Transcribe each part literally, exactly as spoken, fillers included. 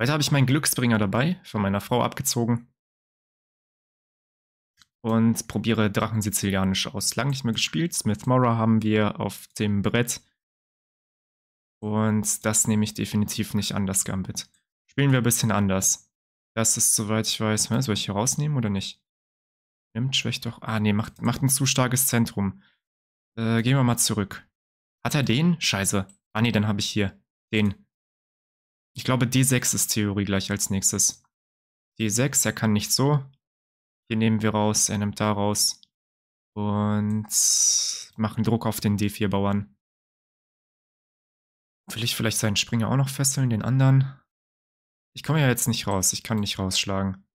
Weiter habe ich meinen Glücksbringer dabei, von meiner Frau abgezogen. Und probiere Drachen Sizilianisch aus. Lang nicht mehr gespielt. Smith Morra haben wir auf dem Brett. Und das nehme ich definitiv nicht an, das Gambit. Spielen wir ein bisschen anders. Das ist, soweit ich weiß, soll ich hier rausnehmen oder nicht? Nimmt schwächt doch. Ah, nee, macht, macht ein zu starkes Zentrum. Äh, gehen wir mal zurück. Hat er den? Scheiße. Ah, nee, dann habe ich hier den. Ich glaube, D sechs ist Theorie gleich als nächstes. D sechs, er kann nicht so. Hier nehmen wir raus, er nimmt da raus. Und machen Druck auf den D vier-Bauern. Will ich vielleicht seinen Springer auch noch fesseln, den anderen? Ich komme ja jetzt nicht raus, ich kann nicht rausschlagen.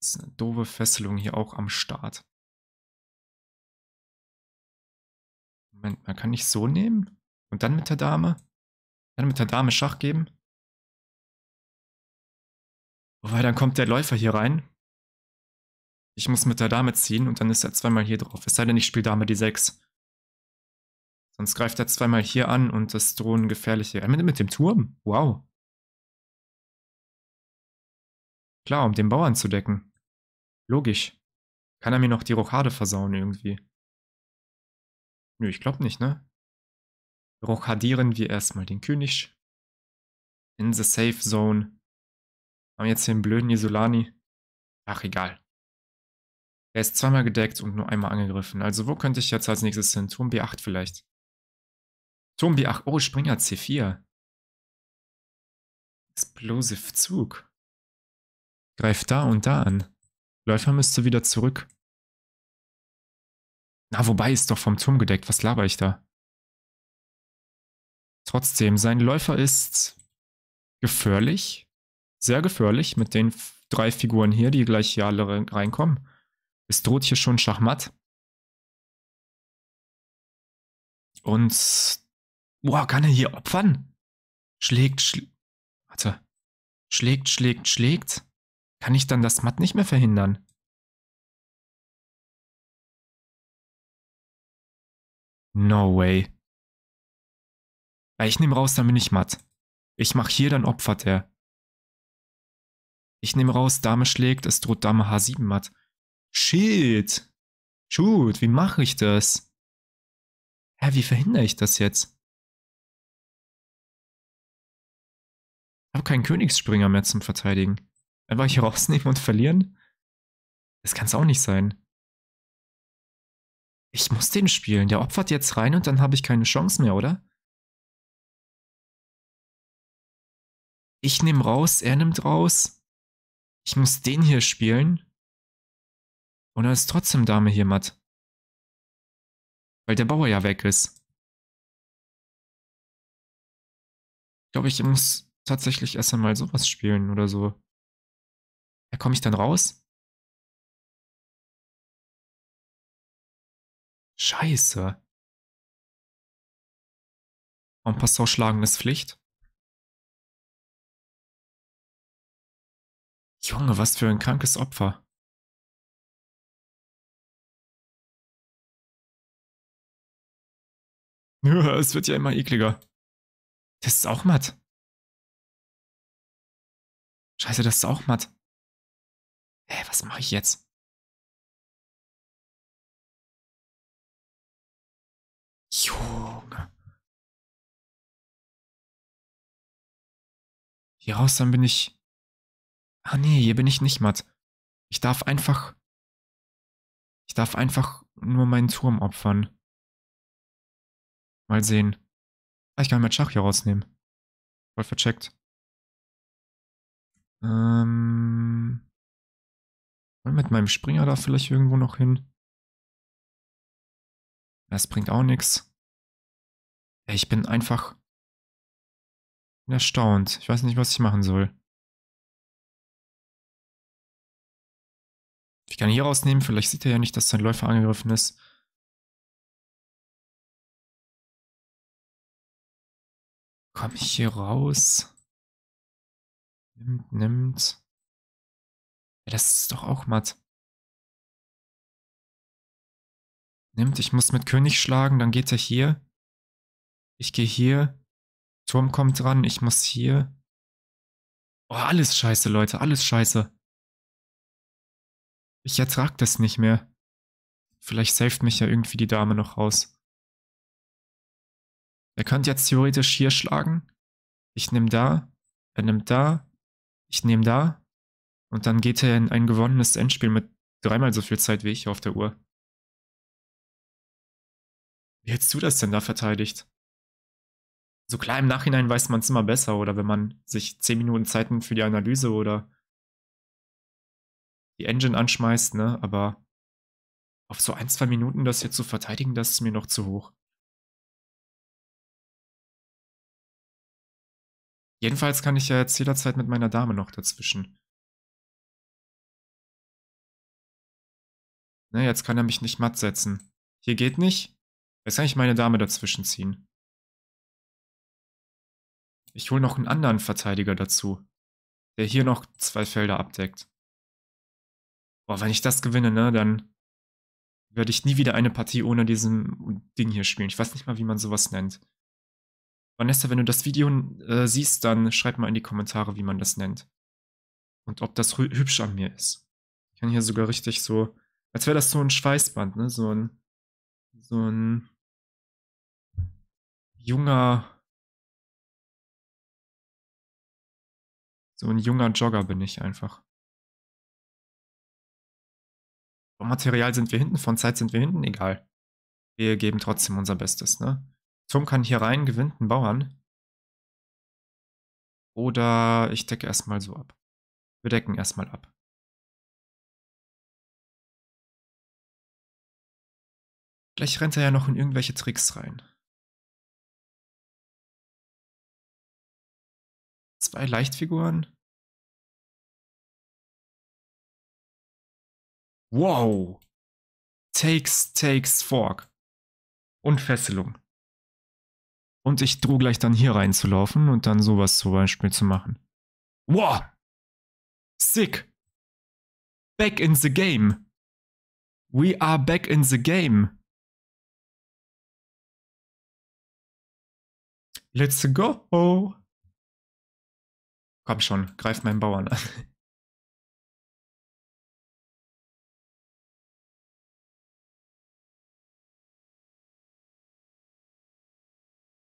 Das ist eine doofe Fesselung hier auch am Start. Moment, man kann nicht so nehmen? Und dann mit der Dame? Dann mit der Dame Schach geben? Wobei, dann kommt der Läufer hier rein. Ich muss mit der Dame ziehen und dann ist er zweimal hier drauf. Es sei denn, ich spiele Dame D sechs. Sonst greift er zweimal hier an und das drohen gefährliche. Mit, mit dem Turm? Wow. Klar, um den Bauern zu decken. Logisch. Kann er mir noch die Rochade versauen irgendwie? Nö, ich glaube nicht, ne? Rochadieren wir erstmal den König. In the safe zone. Haben jetzt den blöden Isolani. Ach, egal. Er ist zweimal gedeckt und nur einmal angegriffen. Also wo könnte ich jetzt als nächstes hin? Turm B acht vielleicht. Turm B acht. Oh, Springer C vier. Explosive Zug. Greift da und da an. Läufer müsste wieder zurück. Na, wobei, ist doch vom Turm gedeckt. Was laber ich da? Trotzdem, sein Läufer ist gefährlich. Sehr gefährlich mit den drei Figuren hier, die gleich hier alle reinkommen. Es droht hier schon Schachmatt. Und... Boah, kann er hier opfern? Schlägt, schlägt... Warte. Schlägt, schlägt, schlägt. Kann ich dann das Matt nicht mehr verhindern? No way. Ich nehme raus, dann bin ich matt. Ich mache hier, dann opfert er. Ich nehme raus, Dame schlägt, es droht Dame H sieben matt. Shit. Shoot, wie mache ich das? Hä, wie verhindere ich das jetzt? Ich habe keinen Königsspringer mehr zum Verteidigen. Einfach hier rausnehmen und verlieren? Das kann es auch nicht sein. Ich muss den spielen. Der opfert jetzt rein und dann habe ich keine Chance mehr, oder? Ich nehme raus, er nimmt raus. Ich muss den hier spielen. Und da ist trotzdem Dame hier matt. Weil der Bauer ja weg ist. Ich glaube, ich muss tatsächlich erst einmal sowas spielen oder so. Da komme ich dann raus? Scheiße. En-passant schlagen ist Pflicht. Junge, was für ein krankes Opfer. Ja, es wird ja immer ekliger. Das ist auch matt. Scheiße, das ist auch matt. Hä, was mache ich jetzt? Junge. Hier raus, dann bin ich... Ah nee, hier bin ich nicht matt. Ich darf einfach... Ich darf einfach nur meinen Turm opfern. Mal sehen. Ah, ich kann mein Schach hier rausnehmen. Voll vercheckt. Ähm... Mit meinem Springer da vielleicht irgendwo noch hin. Das bringt auch nichts. Ich bin einfach... erstaunt. Ich weiß nicht, was ich machen soll. Ich kann hier rausnehmen. Vielleicht sieht er ja nicht, dass sein Läufer angegriffen ist. Komme ich hier raus? Nimmt, nimmt. Ja, das ist doch auch matt. Nimmt, ich muss mit König schlagen, dann geht er hier. Ich gehe hier. Turm kommt dran, ich muss hier. Oh, alles scheiße, Leute, alles scheiße. Ich ertrag das nicht mehr. Vielleicht saved mich ja irgendwie die Dame noch raus. Er könnte jetzt theoretisch hier schlagen. Ich nehme da, er nimmt da, ich nehme da. Und dann geht er in ein gewonnenes Endspiel mit dreimal so viel Zeit wie ich auf der Uhr. Wie hättest du das denn da verteidigt? So klar, im Nachhinein weiß man es immer besser, oder wenn man sich zehn Minuten Zeit nimmt für die Analyse oder die Engine anschmeißt, ne? Aber auf so ein, zwei Minuten das hier zu verteidigen, das ist mir noch zu hoch. Jedenfalls kann ich ja jetzt jederzeit mit meiner Dame noch dazwischen. Ne, jetzt kann er mich nicht matt setzen. Hier geht nicht. Jetzt kann ich meine Dame dazwischen ziehen. Ich hole noch einen anderen Verteidiger dazu, der hier noch zwei Felder abdeckt. Boah, wenn ich das gewinne, ne, dann werde ich nie wieder eine Partie ohne diesem Ding hier spielen. Ich weiß nicht mal, wie man sowas nennt. Vanessa, wenn du das Video äh, siehst, dann schreib mal in die Kommentare, wie man das nennt. Und ob das hübsch an mir ist. Ich kann hier sogar richtig so, als wäre das so ein Schweißband, ne, so ein so ein junger, so ein junger Jogger bin ich einfach. Vom Material sind wir hinten, von Zeit sind wir hinten, egal. Wir geben trotzdem unser Bestes, ne? Turm kann hier rein, gewinnt einen Bauern. Oder ich decke erstmal so ab. Wir decken erstmal ab. Vielleicht rennt er ja noch in irgendwelche Tricks rein. Zwei Leichtfiguren. Wow! Takes, takes, fork. Und Fesselung. Und ich drohe gleich dann hier reinzulaufen und dann sowas zum Beispiel zu machen. Wow! Sick! Back in the game! We are back in the game! Let's go! Komm schon, greif meinen Bauern an.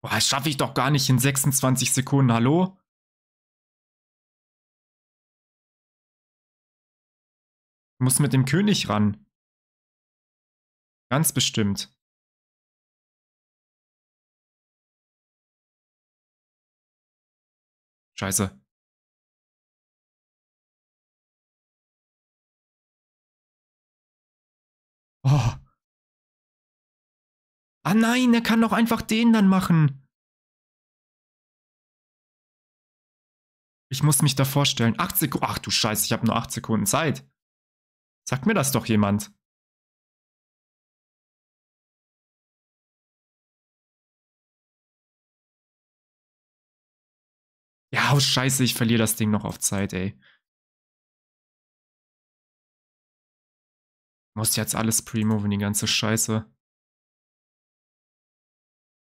Boah, das schaffe ich doch gar nicht in sechsundzwanzig Sekunden, hallo? Ich muss mit dem König ran. Ganz bestimmt. Scheiße. Oh. Ah nein, er kann doch einfach den dann machen. Ich muss mich da vorstellen. acht Sekunden. Ach du Scheiße, ich habe nur acht Sekunden Zeit. Sagt mir das doch jemand. Ja, oh Scheiße, ich verliere das Ding noch auf Zeit, ey. Muss jetzt alles pre-moven, die ganze Scheiße.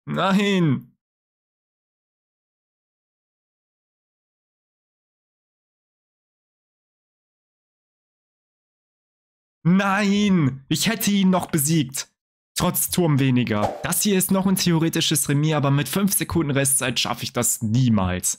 Nein! Nein! Ich hätte ihn noch besiegt. Trotz Turm weniger. Das hier ist noch ein theoretisches Remis, aber mit fünf Sekunden Restzeit schaffe ich das niemals.